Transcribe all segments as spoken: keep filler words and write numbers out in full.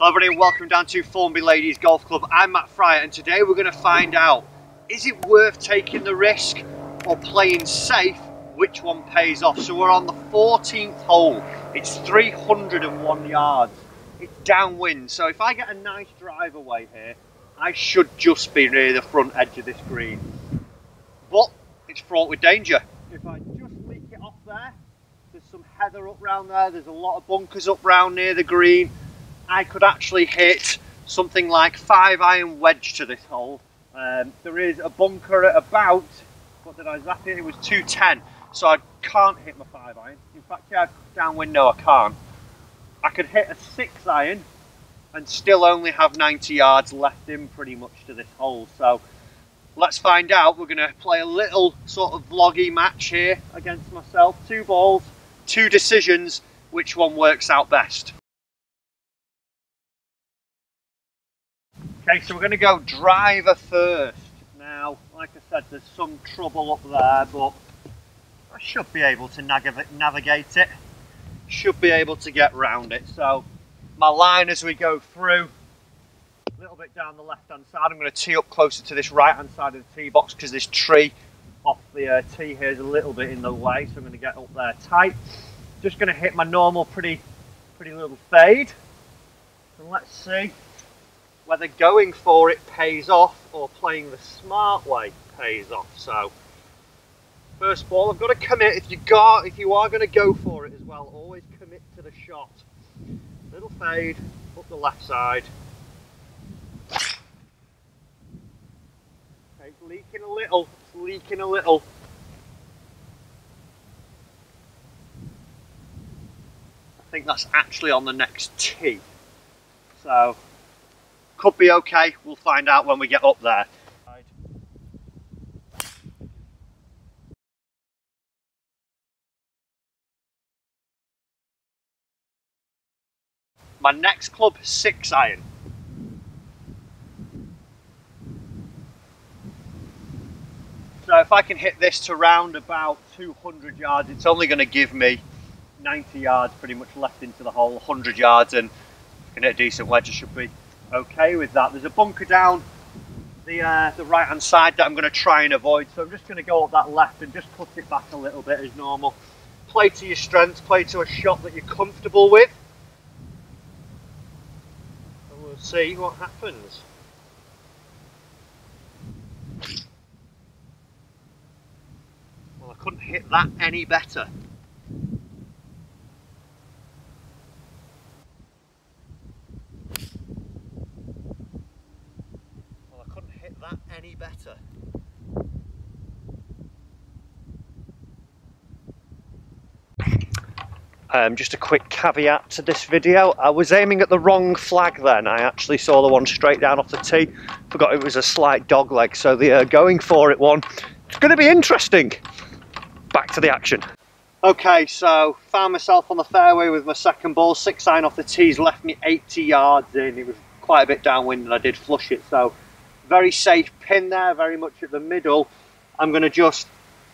Hello everybody and welcome down to Formby Ladies Golf Club. I'm Matt Fryer and today we're going to find out, is it worth taking the risk or playing safe? Which one pays off? So we're on the fourteenth hole. It's three hundred and one yards. It's downwind. So if I get a nice drive away here, I should just be near the front edge of this green. But it's fraught with danger. If I just leak it off there, there's some heather up round there. There's a lot of bunkers up round near the green. I could actually hit something like five iron wedge to this hole. Um, there is a bunker at about, what did I zap it? It was two ten, so I can't hit my five iron. In fact, yeah, downwind, no, I can't. I could hit a six iron and still only have ninety yards left in pretty much to this hole. So let's find out. We're going to play a little sort of vloggy match here against myself. Two balls, two decisions, which one works out best? Okay, so we're going to go driver first. Now, like I said, there's some trouble up there, but I should be able to navigate it. Should be able to get round it. So my line as we go through, a little bit down the left-hand side. I'm going to tee up closer to this right-hand side of the tee box because this tree off the uh, tee here is a little bit in the way. So I'm going to get up there tight. Just going to hit my normal pretty, pretty little fade. And let's see whether going for it pays off or playing the smart way pays off. So first of all, I've got to commit. If you got, if you are going to go for it as well, always commit to the shot. Little fade up the left side. Okay, it's leaking a little. It's leaking a little. I think that's actually on the next tee. So could be okay, we'll find out when we get up there. My next club, six iron. So if I can hit this to round about two hundred yards, it's only going to give me ninety yards pretty much left into the hole, one hundred yards, and I can hit a decent wedge, I should be okay with that. There's a bunker down the uh, the right hand side that I'm going to try and avoid, so I'm just going to go up that left and just put it back a little bit as normal. Play to your strengths, play to a shot that you're comfortable with, and we'll see what happens. Well, I couldn't hit that any better. That any better. Um, just a quick caveat to this video. I was aiming at the wrong flag then. I actually saw the one straight down off the tee. Forgot it was a slight dog leg. So the uh, going for it one, it's going to be interesting. Back to the action. Okay, so found myself on the fairway with my second ball. Six iron off the tees left me eighty yards in. It was quite a bit downwind and I did flush it. So very safe pin there, very much at the middle. I'm going to just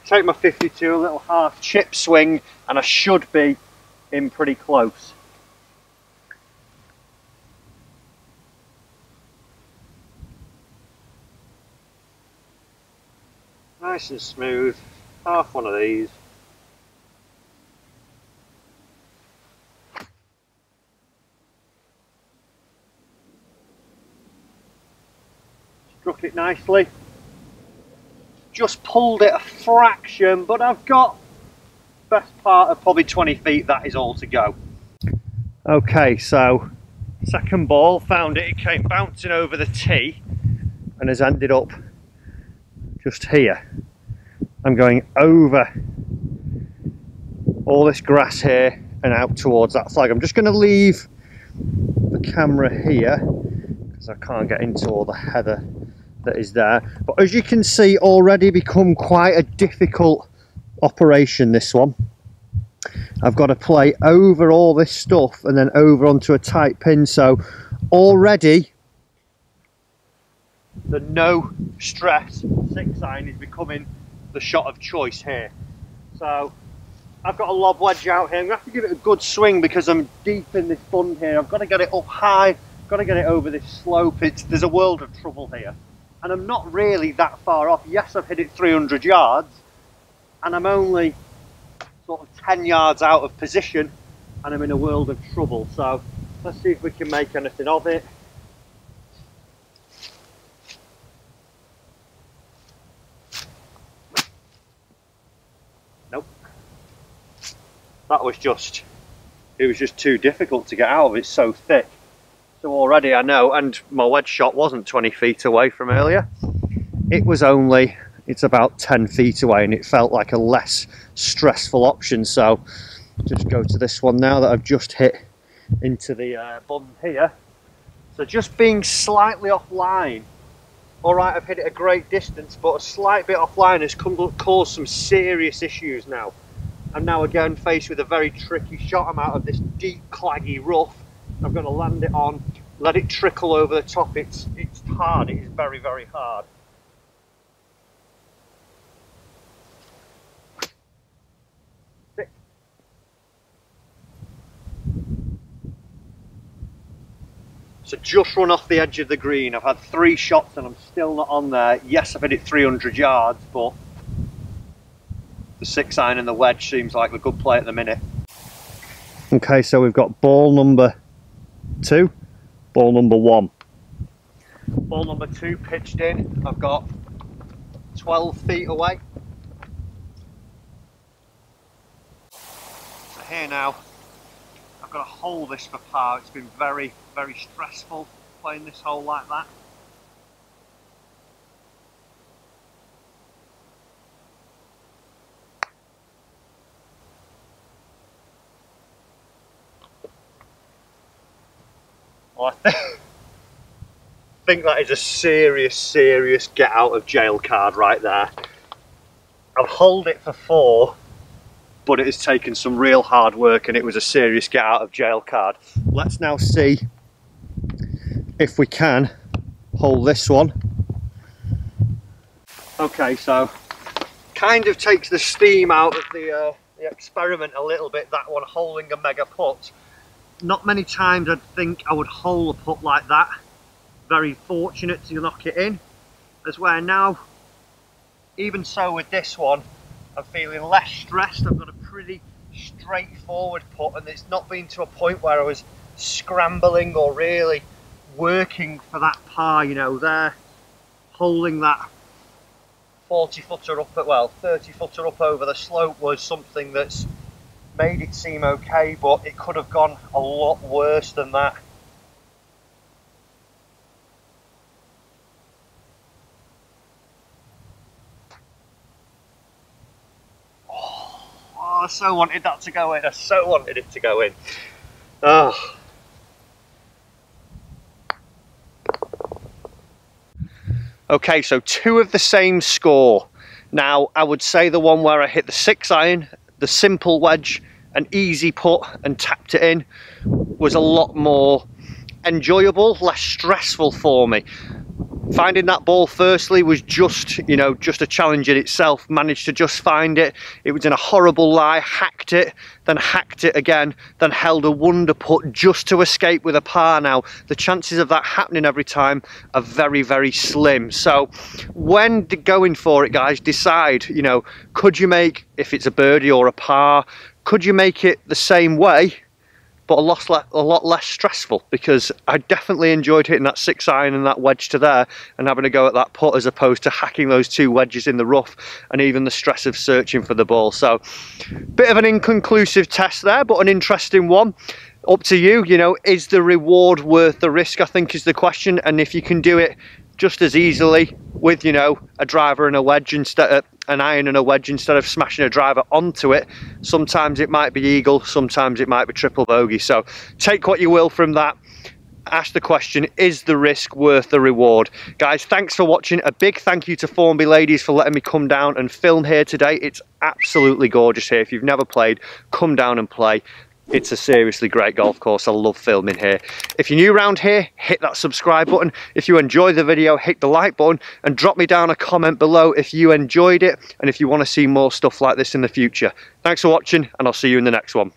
take my fifty-two, a little half chip swing, and I should be in pretty close. Nice and smooth, half one of these. Struck it nicely, just pulled it a fraction, but I've got best part of probably twenty feet, that is all to go. Okay, so second ball, found it, it came bouncing over the tee and has ended up just here. I'm going over all this grass here and out towards that flag. I'm just going to leave the camera here because I can't get into all the heather that is there, but as you can see, already become quite a difficult operation, this one. I've got to play over all this stuff and then over onto a tight pin, so already the no stress six iron is becoming the shot of choice here. So I've got a lob wedge out here. I'm gonna have to give it a good swing because I'm deep in this bund here. I've got to get it up high got to get it over this slope. It's, there's a world of trouble here. And I'm not really that far off. Yes, I've hit it three hundred yards, and I'm only sort of ten yards out of position, and I'm in a world of trouble. So let's see if we can make anything of it. Nope. That was just, it was just too difficult to get out of. It's so thick. So already I know, and my wedge shot wasn't twenty feet away from earlier. It was only, it's about ten feet away, and it felt like a less stressful option. So just go to this one now that I've just hit into the uh, bun here. So just being slightly offline. All right, I've hit it a great distance, but a slight bit offline has caused some serious issues now. I'm now again faced with a very tricky shot. I'm out of this deep, claggy rough. I've got to land it on, let it trickle over the top. It's, it's hard, it is very, very hard. Six. So just run off the edge of the green. I've had three shots and I'm still not on there. Yes, I've hit it three hundred yards, but the six iron and the wedge seems like a good play at the minute. Okay, so we've got ball number two, ball number one. Ball number two pitched in. I've got twelve feet away. So here now, I've got to hole this for par. It's been very, very stressful playing this hole like that. Well, I think, think that is a serious, serious get out of jail card right there. I've holed it for four, but it has taken some real hard work, and it was a serious get out of jail card. Let's now see if we can hole this one. Okay, so kind of takes the steam out of the, uh, the experiment a little bit, that one, holing a mega putt. Not many times I'd think I would hole a putt like that. Very fortunate to knock it in. As where now, even so with this one, I'm feeling less stressed. I've got a pretty straightforward putt, and it's not been to a point where I was scrambling or really working for that par, you know, there. Holding that forty footer up, at, well, thirty footer up over the slope was something that's made it seem okay, but it could have gone a lot worse than that. Oh, oh, I so wanted that to go in. I so wanted it to go in. Oh. Okay, so two of the same score. Now, I would say the one where I hit the six iron, the simple wedge, an easy putt and tapped it in, was a lot more enjoyable, less stressful for me. Finding that ball firstly was just, you know, just a challenge in itself. Managed to just find it. It was in a horrible lie, hacked it, then hacked it again, then held a wonder putt just to escape with a par now. The chances of that happening every time are very, very slim. So when going for it, guys, decide, you know, could you make, if it's a birdie or a par, could you make it the same way, but a lot, le a lot less stressful? Because I definitely enjoyed hitting that six iron and that wedge to there and having a go at that putt, as opposed to hacking those two wedges in the rough and even the stress of searching for the ball. So, bit of an inconclusive test there, but an interesting one. Up to you, you know, is the reward worth the risk, I think, is the question. And if you can do it just as easily with, you know, a driver and a wedge instead of an iron and a wedge instead of smashing a driver onto it, sometimes it might be eagle, sometimes it might be triple bogey. So take what you will from that. Ask the question, is the risk worth the reward? Guys, thanks for watching. A big thank you to Formby Ladies for letting me come down and film here today. It's absolutely gorgeous here. If you've never played, come down and play. It's a seriously great golf course. I love filming here. If you're new around here, hit that subscribe button. If you enjoy the video, hit the like button, and drop me down a comment below if you enjoyed it and if you want to see more stuff like this in the future. Thanks for watching, and I'll see you in the next one.